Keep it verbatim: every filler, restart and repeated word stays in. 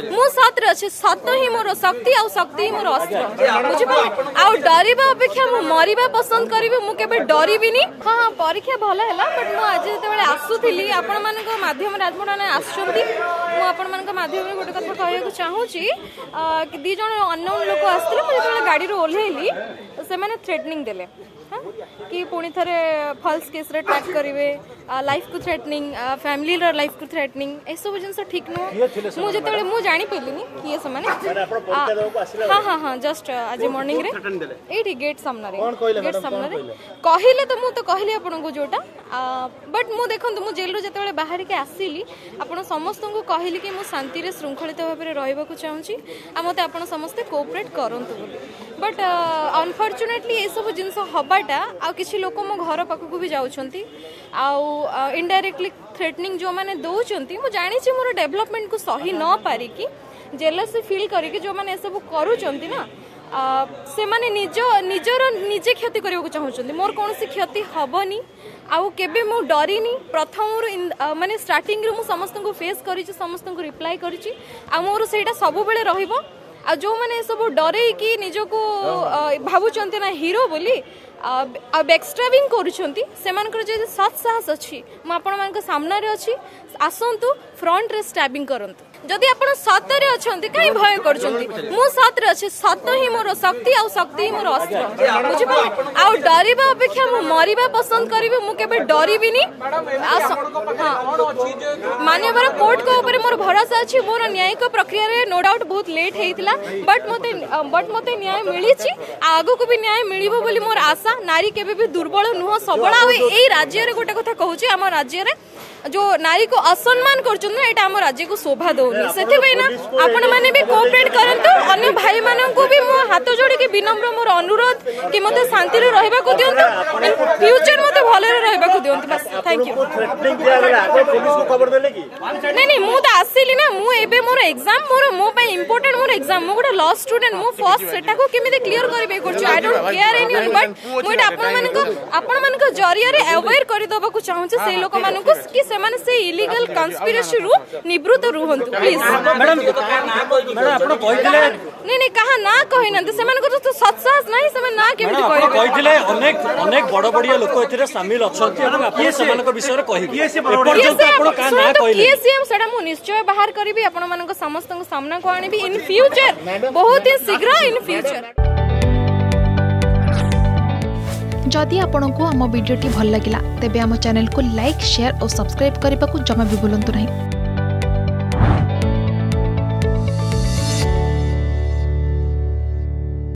मो साथ अच्छे सत ही मोर शक्ति आउ शक्ति ही मोर अस्त्र बुझिप आउ डरबा अपेक्षा मो मरिबा पसंद करिवे मु केबे डरबिनी। हां परीक्षा भला हैला बट मो आज जते बेले आसुथिली आपण मानक माध्यम राजमणा ने आसुछंती मो आपण मानक माध्यम रे गोटे कथा कहय को चाहूची कि दी जण अननोन लोक आस्थिले मो जते गाडी रो ओल्हेली से माने थ्रेटनिंग देले कि पुणी थरे फॉल्स केस रे ट्रैक करिवे लाइफ को थ्रेटनिंग फैमिली रे लाइफ को थ्रेटनिंग ए सब जिंस ठीक न मु जते बेले मु जानि पेलिनी कि ए समान। हां हां हां जस्ट आज मॉर्निंग रे एठी गेट सामना रे गेट सामना रे कहिले तो मु तो कहली आपन को जोटा बट मु देखंतु मु जेल रो जते बेले बाहर के आसीली आपन समस्त को कहली कि मु शांति रे श्रृंखलित भाव रे रहबा को चाहूची आ मते आपन समस्त कोऑपरेट करंतु बोली बट अनफॉर्चुनेटली ए सब जिंस हबाटा आ किसी लोक मो घर पाखक भी जाउछंती आ इनडायरेक्टली थ्रेटनिंग जो माने दउछंती मु जानि छी मोर डेवलपमेंट को सही न पारी कि जेलसी फील करी कि जो माने ए सब करूछंती ना से माने निज निजर निजे क्षति करियो को चाहउछंती मोर कोनोसी क्षति हबनी आउ केबे मु डरिनी प्रथमरु माने स्टार्टिंग रु मु समस्त को फेस करी छी समस्त को रिप्लाई करी छी आ मोर सेटा सब बेले रहिबो आ जो माने सब डरे कि निजो को भाबुछंती ना हीरो बोली अब एक्सट्राविंग करुँगी से जो सत् साहस अच्छी मुझे सामना अच्छी आसतु फ्रंट रे स्टैबिंग करतु जदि आप सतरे अच्छा कहीं भय कर सतरे अच्छे सत ही मोर शक्ति आउ शक्ति ही मोर अस्त्र बुझिप आउ डरवा अपेक्षा मु मरिबा पसंद करिवे मु केबे डरबिनी। मान्यवर कोर्ट को ऊपर मोर भरोसा अछि मोर न्यायिक प्रक्रिया रे नो डाउट बहुत लेट हेइतला बट मते बट मते न्याय मिलिछि आगु को भी न्याय मिलिबो बोली मोर आशा। नारी केबे भी दुर्बल नुह सबल आ एई राज्य रे गोटे कथा कहूछि आम राज्य रे जो नारी को असम्मान करछन आम राज्य को शोभा दौनी से ना आपण माने भी कोऑपरेट करंतु अन्य भाई मानन को भी मो हाथ जोड़ी के विनम्र मोर अनुरोध कि मते शांति रे रहबा को दियंतु फ्यूचर मते भले रे रहबा को दियंतु बस। Thank you. पुलिस को खबर देले कि नहीं नहीं मु तो आसीली ना मु एबे मोर एग्जाम मोर मो पे इंपोर्टेंट मोर एग्जाम मो गोडा लॉ स्टूडेंट मु फर्स्ट सेटा को केमे क्लियर करबे करछु I don't care any but मु एटा आपण मानन को आपण मानन को जरिया रे अवेयर करि देबा को चाहू छी से लोक मानन को कि से माने से इलीगल कन्स्पिरेसी रु निवृत्त रुहंतु प्लीज। मैडम मैडम आपण कहितले नहीं नहीं कहा ना कहिनंते से माने को तो सत्साहस नाही से माने ना केमति कहिले कहितले अनेक अनेक बड़ बड़िया लोक एथिरे शामिल अछंती एवं आपण समान को विषय रे कहिबे एपर्यंत आपण का ना कहिले केसीएम सेडा मु निश्चय बाहर करबी आपण मानक समस्त को सामना को आनिबी इन फ्यूचर बहुत ही शीघ्र इन फ्यूचर। जदि आपण को हम वीडियो टी भल लागिला तेबे हम चैनल को लाइक शेयर और सब्सक्राइब करबा को जमा भी भूलंतु नहीं।